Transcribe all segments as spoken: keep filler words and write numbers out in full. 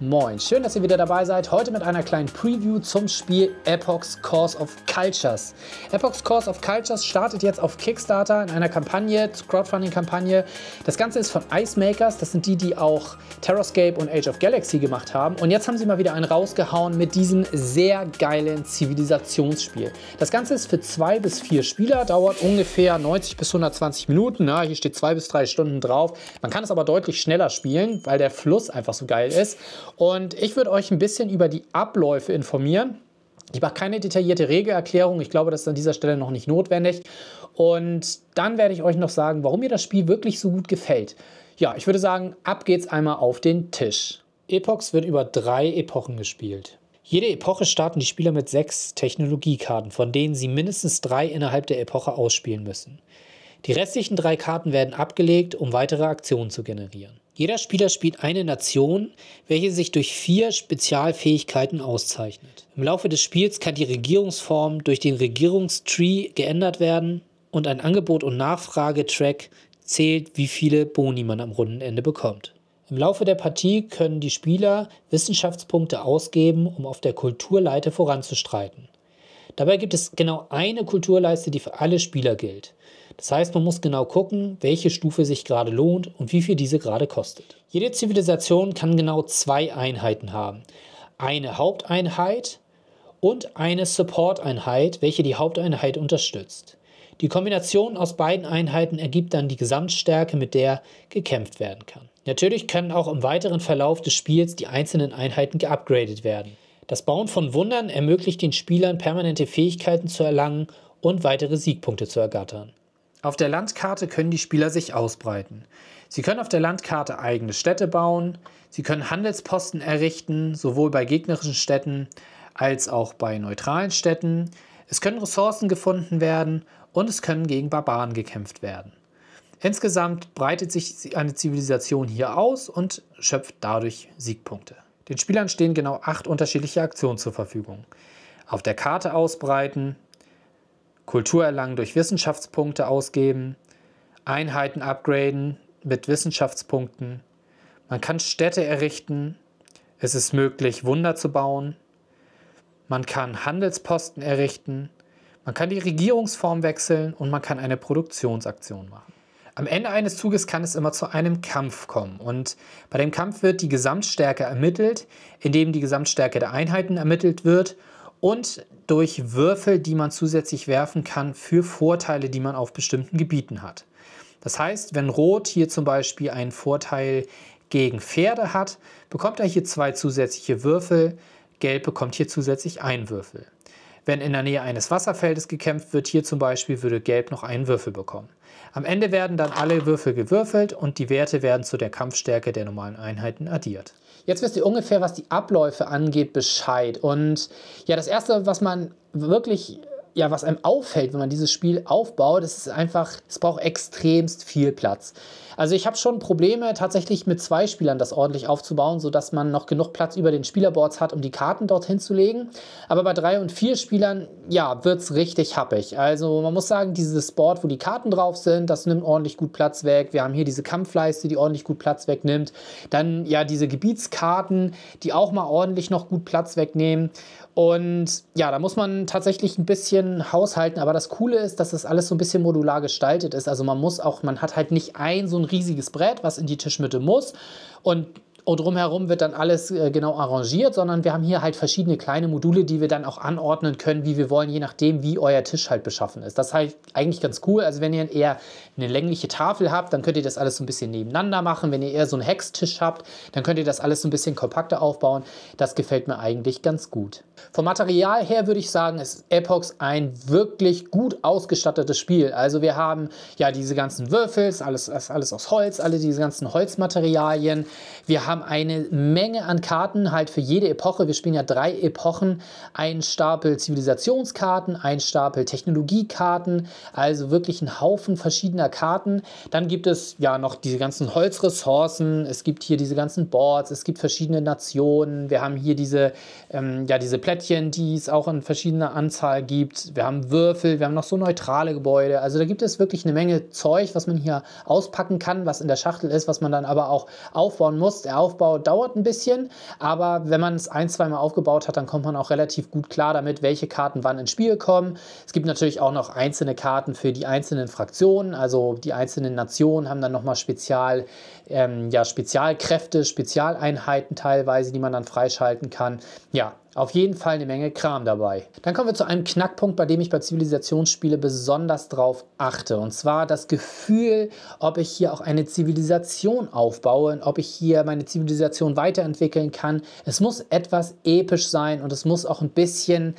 Moin, schön, dass ihr wieder dabei seid. Heute mit einer kleinen Preview zum Spiel Epochs: Course of Cultures. Epochs: Course of Cultures startet jetzt auf Kickstarter in einer Kampagne, Crowdfunding-Kampagne. Das Ganze ist von IceMakers. Das sind die, die auch Terrascape und Age of Galaxy gemacht haben. Und jetzt haben sie mal wieder einen rausgehauen mit diesem sehr geilen Zivilisationsspiel. Das Ganze ist für zwei bis vier Spieler, dauert ungefähr neunzig bis hundertzwanzig Minuten. Na, hier steht zwei bis drei Stunden drauf. Man kann es aber deutlich schneller spielen, weil der Fluss einfach so geil ist. Und ich würde euch ein bisschen über die Abläufe informieren. Ich mache keine detaillierte Regelerklärung. Ich glaube, das ist an dieser Stelle noch nicht notwendig. Und dann werde ich euch noch sagen, warum mir das Spiel wirklich so gut gefällt. Ja, ich würde sagen, ab geht's einmal auf den Tisch. Epochs wird über drei Epochen gespielt. Jede Epoche starten die Spieler mit sechs Technologiekarten, von denen sie mindestens drei innerhalb der Epoche ausspielen müssen. Die restlichen drei Karten werden abgelegt, um weitere Aktionen zu generieren. Jeder Spieler spielt eine Nation, welche sich durch vier Spezialfähigkeiten auszeichnet. Im Laufe des Spiels kann die Regierungsform durch den Regierungstree geändert werden und ein Angebot- und Nachfragetrack zählt, wie viele Boni man am Rundenende bekommt. Im Laufe der Partie können die Spieler Wissenschaftspunkte ausgeben, um auf der Kulturleiter voranzustreiten. Dabei gibt es genau eine Kulturleiste, die für alle Spieler gilt. Das heißt, man muss genau gucken, welche Stufe sich gerade lohnt und wie viel diese gerade kostet. Jede Zivilisation kann genau zwei Einheiten haben. Eine Haupteinheit und eine Support-Einheit, welche die Haupteinheit unterstützt. Die Kombination aus beiden Einheiten ergibt dann die Gesamtstärke, mit der gekämpft werden kann. Natürlich können auch im weiteren Verlauf des Spiels die einzelnen Einheiten geupgradet werden. Das Bauen von Wundern ermöglicht den Spielern, permanente Fähigkeiten zu erlangen und weitere Siegpunkte zu ergattern. Auf der Landkarte können die Spieler sich ausbreiten. Sie können auf der Landkarte eigene Städte bauen, sie können Handelsposten errichten, sowohl bei gegnerischen Städten als auch bei neutralen Städten. Es können Ressourcen gefunden werden und es können gegen Barbaren gekämpft werden. Insgesamt breitet sich eine Zivilisation hier aus und schöpft dadurch Siegpunkte. Den Spielern stehen genau acht unterschiedliche Aktionen zur Verfügung. Auf der Karte ausbreiten, Kultur erlangen durch Wissenschaftspunkte ausgeben, Einheiten upgraden mit Wissenschaftspunkten, man kann Städte errichten, es ist möglich, Wunder zu bauen, man kann Handelsposten errichten, man kann die Regierungsform wechseln und man kann eine Produktionsaktion machen. Am Ende eines Zuges kann es immer zu einem Kampf kommen und bei dem Kampf wird die Gesamtstärke ermittelt, indem die Gesamtstärke der Einheiten ermittelt wird und durch Würfel, die man zusätzlich werfen kann für Vorteile, die man auf bestimmten Gebieten hat. Das heißt, wenn Rot hier zum Beispiel einen Vorteil gegen Pferde hat, bekommt er hier zwei zusätzliche Würfel, Gelb bekommt hier zusätzlich einen Würfel. Wenn in der Nähe eines Wasserfeldes gekämpft wird, hier zum Beispiel, würde Gelb noch einen Würfel bekommen. Am Ende werden dann alle Würfel gewürfelt und die Werte werden zu der Kampfstärke der normalen Einheiten addiert. Jetzt wisst ihr ungefähr, was die Abläufe angeht, Bescheid. Und ja, das Erste, was man wirklich... Ja, was einem auffällt, wenn man dieses Spiel aufbaut, das ist einfach, es braucht extremst viel Platz. Also ich habe schon Probleme, tatsächlich mit zwei Spielern das ordentlich aufzubauen, sodass man noch genug Platz über den Spielerboards hat, um die Karten dorthin zu legen. Aber bei drei und vier Spielern, ja, wird es richtig happig. Also man muss sagen, dieses Board, wo die Karten drauf sind, das nimmt ordentlich gut Platz weg. Wir haben hier diese Kampfleiste, die ordentlich gut Platz wegnimmt. Dann ja diese Gebietskarten, die auch mal ordentlich noch gut Platz wegnehmen. Und ja, da muss man tatsächlich ein bisschen haushalten, aber das Coole ist, dass das alles so ein bisschen modular gestaltet ist. Also man muss auch, man hat halt nicht ein so ein riesiges Brett, was in die Tischmitte muss und, und drumherum wird dann alles äh, genau arrangiert, sondern wir haben hier halt verschiedene kleine Module, die wir dann auch anordnen können, wie wir wollen, je nachdem, wie euer Tisch halt beschaffen ist. Das ist halt eigentlich ganz cool. Also wenn ihr eher eine längliche Tafel habt, dann könnt ihr das alles so ein bisschen nebeneinander machen. Wenn ihr eher so einen Hextisch habt, dann könnt ihr das alles so ein bisschen kompakter aufbauen. Das gefällt mir eigentlich ganz gut. Vom Material her würde ich sagen, ist Epochs ein wirklich gut ausgestattetes Spiel. Also wir haben ja diese ganzen Würfel, alles, alles aus Holz, alle diese ganzen Holzmaterialien. Wir haben eine Menge an Karten, halt für jede Epoche. Wir spielen ja drei Epochen. Ein Stapel Zivilisationskarten, ein Stapel Technologiekarten, also wirklich ein Haufen verschiedener Karten. Dann gibt es ja noch diese ganzen Holzressourcen, es gibt hier diese ganzen Boards, es gibt verschiedene Nationen. Wir haben hier diese, ähm, ja, diese Plättchen, die es auch in verschiedener Anzahl gibt. Wir haben Würfel, wir haben noch so neutrale Gebäude. Also da gibt es wirklich eine Menge Zeug, was man hier auspacken kann, was in der Schachtel ist, was man dann aber auch aufbauen muss. Der Aufbau dauert ein bisschen, aber wenn man es ein, zweimal aufgebaut hat, dann kommt man auch relativ gut klar damit, welche Karten wann ins Spiel kommen. Es gibt natürlich auch noch einzelne Karten für die einzelnen Fraktionen, also die einzelnen Nationen haben dann nochmal Spezial, ähm, ja, Spezialkräfte, Spezialeinheiten teilweise, die man dann freischalten kann. Ja, auf jeden Fall eine Menge Kram dabei. Dann kommen wir zu einem Knackpunkt, bei dem ich bei Zivilisationsspielen besonders drauf achte. Und zwar das Gefühl, ob ich hier auch eine Zivilisation aufbaue und ob ich hier meine Zivilisation weiterentwickeln kann. Es muss etwas episch sein und es muss auch ein bisschen,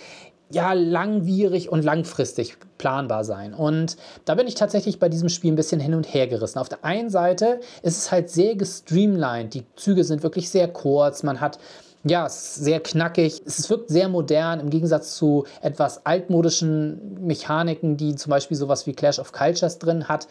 ja, langwierig und langfristig planbar sein. Und da bin ich tatsächlich bei diesem Spiel ein bisschen hin und her gerissen. Auf der einen Seite ist es halt sehr gestreamlined. Die Züge sind wirklich sehr kurz. Man hat, ja, es ist sehr knackig. Es wirkt sehr modern im Gegensatz zu etwas altmodischen Mechaniken, die zum Beispiel sowas wie Clash of Cultures drin hat.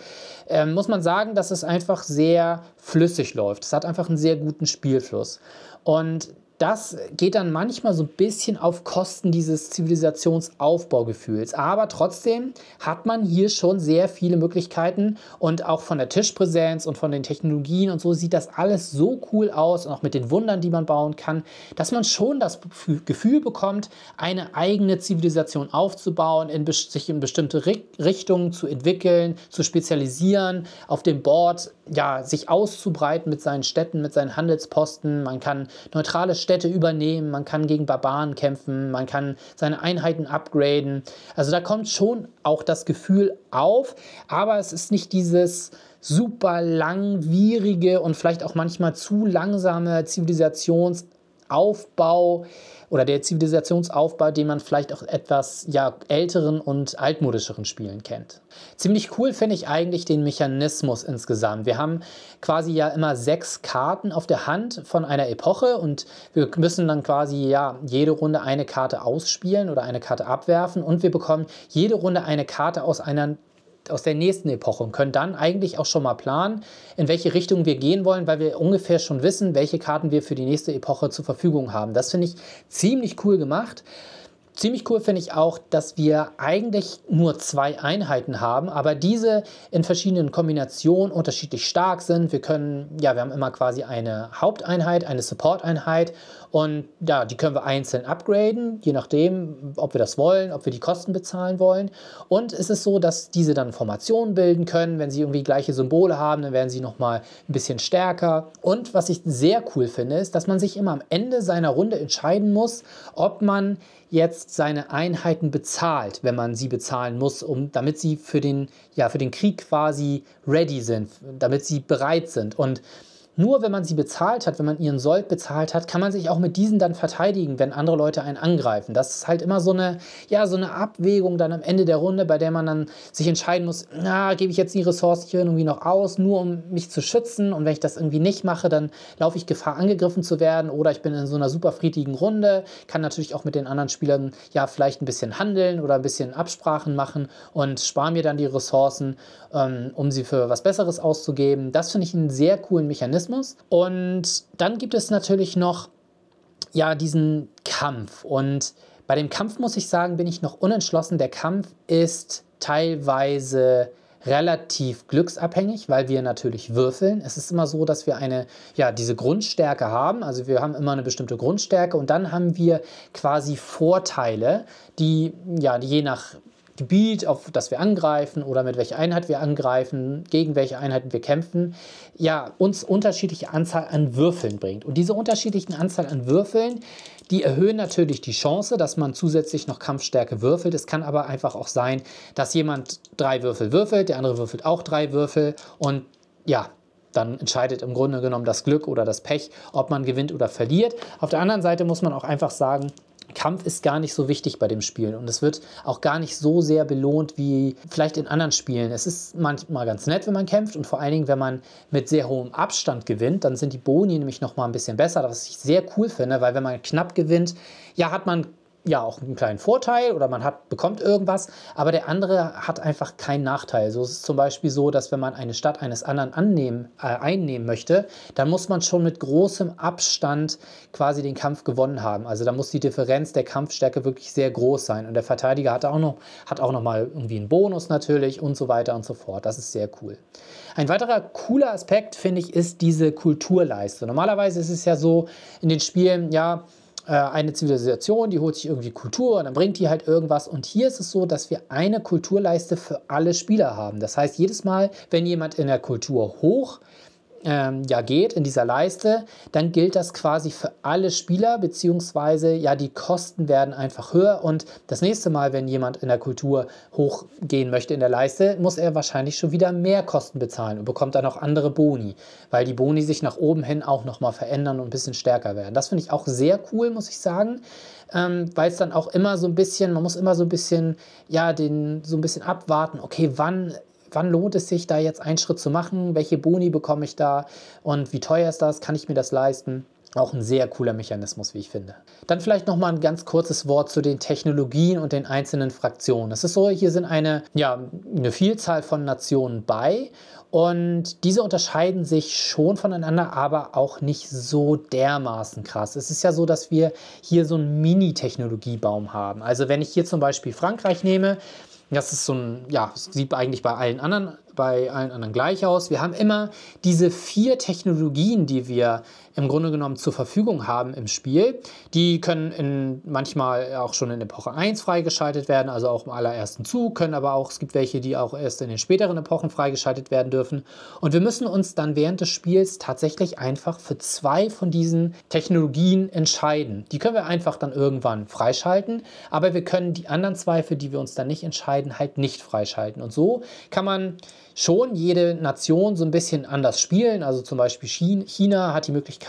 Ähm, muss man sagen, dass es einfach sehr flüssig läuft. Es hat einfach einen sehr guten Spielfluss. Und das geht dann manchmal so ein bisschen auf Kosten dieses Zivilisationsaufbaugefühls. Aber trotzdem hat man hier schon sehr viele Möglichkeiten und auch von der Tischpräsenz und von den Technologien und so sieht das alles so cool aus und auch mit den Wundern, die man bauen kann, dass man schon das Gefühl bekommt, eine eigene Zivilisation aufzubauen, in, sich in bestimmte Richtungen zu entwickeln, zu spezialisieren, auf dem Board, ja, sich auszubreiten mit seinen Städten, mit seinen Handelsposten. Man kann neutrale Städte übernehmen, man kann gegen Barbaren kämpfen, man kann seine Einheiten upgraden. Also da kommt schon auch das Gefühl auf, aber es ist nicht dieses super langwierige und vielleicht auch manchmal zu langsame Zivilisationsaufbau oder der Zivilisationsaufbau, den man vielleicht auch etwas, ja, älteren und altmodischeren Spielen kennt. Ziemlich cool finde ich eigentlich den Mechanismus insgesamt. Wir haben quasi ja immer sechs Karten auf der Hand von einer Epoche und wir müssen dann quasi ja jede Runde eine Karte ausspielen oder eine Karte abwerfen und wir bekommen jede Runde eine Karte aus einer aus der nächsten Epoche und können dann eigentlich auch schon mal planen, in welche Richtung wir gehen wollen, weil wir ungefähr schon wissen, welche Karten wir für die nächste Epoche zur Verfügung haben. Das finde ich ziemlich cool gemacht. Ziemlich cool finde ich auch, dass wir eigentlich nur zwei Einheiten haben, aber diese in verschiedenen Kombinationen unterschiedlich stark sind. Wir können, ja, wir haben immer quasi eine Haupteinheit, eine Support-Einheit und ja, die können wir einzeln upgraden, je nachdem, ob wir das wollen, ob wir die Kosten bezahlen wollen. Und es ist so, dass diese dann Formationen bilden können. Wenn sie irgendwie gleiche Symbole haben, dann werden sie nochmal ein bisschen stärker. Und was ich sehr cool finde, ist, dass man sich immer am Ende seiner Runde entscheiden muss, ob man jetzt seine Einheiten bezahlt, wenn man sie bezahlen muss, um, damit sie für den, ja, für den Krieg quasi ready sind, damit sie bereit sind. Und nur wenn man sie bezahlt hat, wenn man ihren Sold bezahlt hat, kann man sich auch mit diesen dann verteidigen, wenn andere Leute einen angreifen. Das ist halt immer so eine, ja, so eine Abwägung dann am Ende der Runde, bei der man dann sich entscheiden muss, na, gebe ich jetzt die Ressourcen hier irgendwie noch aus, nur um mich zu schützen und wenn ich das irgendwie nicht mache, dann laufe ich Gefahr, angegriffen zu werden oder ich bin in so einer super friedlichen Runde, kann natürlich auch mit den anderen Spielern ja vielleicht ein bisschen handeln oder ein bisschen Absprachen machen und spare mir dann die Ressourcen, ähm, um sie für was Besseres auszugeben. Das finde ich einen sehr coolen Mechanismus. Und dann gibt es natürlich noch ja, diesen Kampf. Und bei dem Kampf, muss ich sagen, bin ich noch unentschlossen. Der Kampf ist teilweise relativ glücksabhängig, weil wir natürlich würfeln. Es ist immer so, dass wir eine, ja, diese Grundstärke haben. Also wir haben immer eine bestimmte Grundstärke und dann haben wir quasi Vorteile, die, ja, die je nach Gebiet, auf das wir angreifen oder mit welcher Einheit wir angreifen, gegen welche Einheiten wir kämpfen, ja, uns unterschiedliche Anzahl an Würfeln bringt. Und diese unterschiedlichen Anzahl an Würfeln, die erhöhen natürlich die Chance, dass man zusätzlich noch Kampfstärke würfelt. Es kann aber einfach auch sein, dass jemand drei Würfel würfelt, der andere würfelt auch drei Würfel und ja, dann entscheidet im Grunde genommen das Glück oder das Pech, ob man gewinnt oder verliert. Auf der anderen Seite muss man auch einfach sagen, Kampf ist gar nicht so wichtig bei dem Spiel und es wird auch gar nicht so sehr belohnt wie vielleicht in anderen Spielen. Es ist manchmal ganz nett, wenn man kämpft und vor allen Dingen, wenn man mit sehr hohem Abstand gewinnt, dann sind die Boni nämlich nochmal ein bisschen besser, was ich sehr cool finde, weil wenn man knapp gewinnt, ja, hat man ja auch einen kleinen Vorteil oder man hat, bekommt irgendwas, aber der andere hat einfach keinen Nachteil. So ist es zum Beispiel so, dass wenn man eine Stadt eines anderen annehmen, äh, einnehmen möchte, dann muss man schon mit großem Abstand quasi den Kampf gewonnen haben. Also da muss die Differenz der Kampfstärke wirklich sehr groß sein und der Verteidiger hat auch noch, hat auch noch mal irgendwie einen Bonus natürlich und so weiter und so fort. Das ist sehr cool. Ein weiterer cooler Aspekt, finde ich, ist diese Kulturleiste. Normalerweise ist es ja so in den Spielen, ja, eine Zivilisation, die holt sich irgendwie Kultur und dann bringt die halt irgendwas. Und hier ist es so, dass wir eine Kulturleiste für alle Spieler haben. Das heißt, jedes Mal, wenn jemand in der Kultur hoch ähm, ja, geht, in dieser Leiste, dann gilt das quasi für alle Spieler, beziehungsweise ja, die Kosten werden einfach höher. Und das nächste Mal, wenn jemand in der Kultur hochgehen möchte in der Leiste, muss er wahrscheinlich schon wieder mehr Kosten bezahlen und bekommt dann auch andere Boni, weil die Boni sich nach oben hin auch nochmal verändern und ein bisschen stärker werden. Das finde ich auch sehr cool, muss ich sagen, ähm, weil es dann auch immer so ein bisschen, man muss immer so ein bisschen, ja, den, so ein bisschen abwarten, okay, wann Wann lohnt es sich, da jetzt einen Schritt zu machen? Welche Boni bekomme ich da? Und wie teuer ist das? Kann ich mir das leisten? Auch ein sehr cooler Mechanismus, wie ich finde. Dann vielleicht nochmal ein ganz kurzes Wort zu den Technologien und den einzelnen Fraktionen. Es ist so, hier sind eine, ja, eine Vielzahl von Nationen bei und diese unterscheiden sich schon voneinander, aber auch nicht so dermaßen krass. Es ist ja so, dass wir hier so einen Mini-Technologiebaum haben. Also wenn ich hier zum Beispiel Frankreich nehme, das ist so ein, ja, sieht eigentlich bei allen anderen, bei allen anderen gleich aus. Wir haben immer diese vier Technologien, die wir im Grunde genommen zur Verfügung haben im Spiel. Die können in, manchmal auch schon in Epoche eins freigeschaltet werden, also auch im allerersten Zug, können aber auch, es gibt welche, die auch erst in den späteren Epochen freigeschaltet werden dürfen. Und wir müssen uns dann während des Spiels tatsächlich einfach für zwei von diesen Technologien entscheiden. Die können wir einfach dann irgendwann freischalten, aber wir können die anderen zwei, für die wir uns dann nicht entscheiden, halt nicht freischalten. Und so kann man schon jede Nation so ein bisschen anders spielen. Also zum Beispiel China hat die Möglichkeit,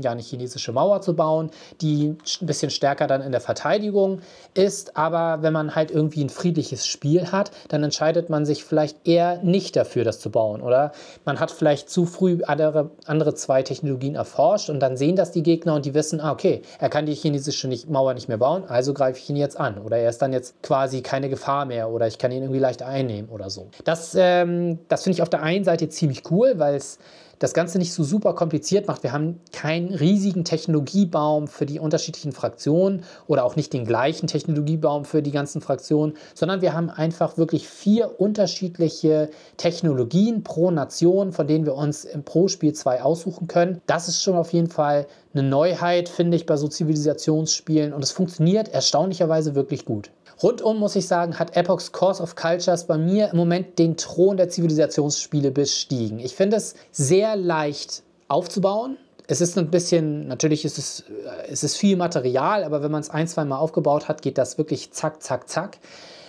ja, eine chinesische Mauer zu bauen, die ein bisschen stärker dann in der Verteidigung ist. Aber wenn man halt irgendwie ein friedliches Spiel hat, dann entscheidet man sich vielleicht eher nicht dafür, das zu bauen. Oder man hat vielleicht zu früh andere, andere zwei Technologien erforscht und dann sehen das die Gegner und die wissen, ah, okay, er kann die chinesische Mauer nicht mehr bauen, also greife ich ihn jetzt an. Oder er ist dann jetzt quasi keine Gefahr mehr oder ich kann ihn irgendwie leicht einnehmen oder so. Das ähm, Das finde ich auf der einen Seite ziemlich cool, weil es das Ganze nicht so super kompliziert macht. Wir haben keinen riesigen Technologiebaum für die unterschiedlichen Fraktionen oder auch nicht den gleichen Technologiebaum für die ganzen Fraktionen, sondern wir haben einfach wirklich vier unterschiedliche Technologien pro Nation, von denen wir uns im Pro-Spiel zwei aussuchen können. Das ist schon auf jeden Fall eine Neuheit, finde ich, bei so Zivilisationsspielen und es funktioniert erstaunlicherweise wirklich gut. Rundum, muss ich sagen, hat Epochs Course of Cultures bei mir im Moment den Thron der Zivilisationsspiele bestiegen. Ich finde es sehr leicht aufzubauen. Es ist ein bisschen, natürlich ist es, es ist viel Material, aber wenn man es ein, zwei Mal aufgebaut hat, geht das wirklich zack, zack, zack.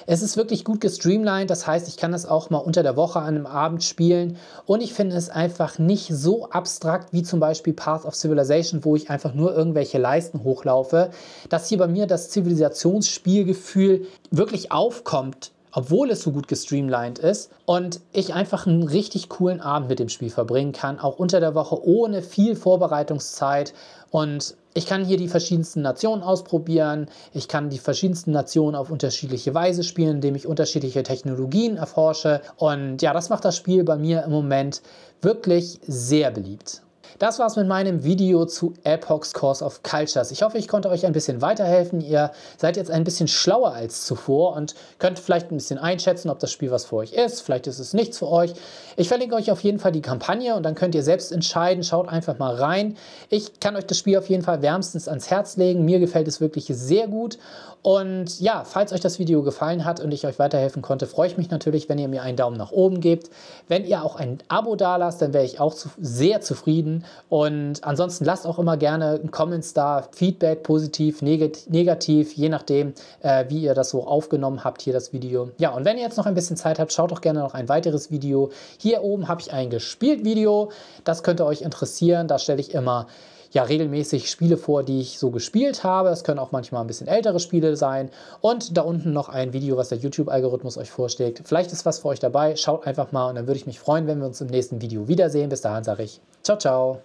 Es ist wirklich gut gestreamlined, das heißt, ich kann das auch mal unter der Woche an einem Abend spielen und ich finde es einfach nicht so abstrakt wie zum Beispiel Path of Civilization, wo ich einfach nur irgendwelche Leisten hochlaufe, dass hier bei mir das Zivilisationsspielgefühl wirklich aufkommt, obwohl es so gut gestreamlined ist und ich einfach einen richtig coolen Abend mit dem Spiel verbringen kann, auch unter der Woche ohne viel Vorbereitungszeit. Und ich kann hier die verschiedensten Nationen ausprobieren, ich kann die verschiedensten Nationen auf unterschiedliche Weise spielen, indem ich unterschiedliche Technologien erforsche und ja, das macht das Spiel bei mir im Moment wirklich sehr beliebt. Das war's mit meinem Video zu Epochs Course of Cultures. Ich hoffe, ich konnte euch ein bisschen weiterhelfen. Ihr seid jetzt ein bisschen schlauer als zuvor und könnt vielleicht ein bisschen einschätzen, ob das Spiel was für euch ist. Vielleicht ist es nichts für euch. Ich verlinke euch auf jeden Fall die Kampagne und dann könnt ihr selbst entscheiden. Schaut einfach mal rein. Ich kann euch das Spiel auf jeden Fall wärmstens ans Herz legen. Mir gefällt es wirklich sehr gut. Und ja, falls euch das Video gefallen hat und ich euch weiterhelfen konnte, freue ich mich natürlich, wenn ihr mir einen Daumen nach oben gebt. Wenn ihr auch ein Abo dalasst, dann wäre ich auch zu- sehr zufrieden. Und ansonsten lasst auch immer gerne Comments da, Feedback, positiv, negativ, je nachdem, äh, wie ihr das so aufgenommen habt, hier das Video. Ja, und wenn ihr jetzt noch ein bisschen Zeit habt, schaut doch gerne noch ein weiteres Video. Hier oben habe ich ein Gespielt-Video, das könnte euch interessieren. Da stelle ich immer ja regelmäßig Spiele vor, die ich so gespielt habe. Es können auch manchmal ein bisschen ältere Spiele sein. Und da unten noch ein Video, was der YouTube-Algorithmus euch vorschlägt. Vielleicht ist was für euch dabei. Schaut einfach mal und dann würde ich mich freuen, wenn wir uns im nächsten Video wiedersehen. Bis dahin sage ich ciao, ciao.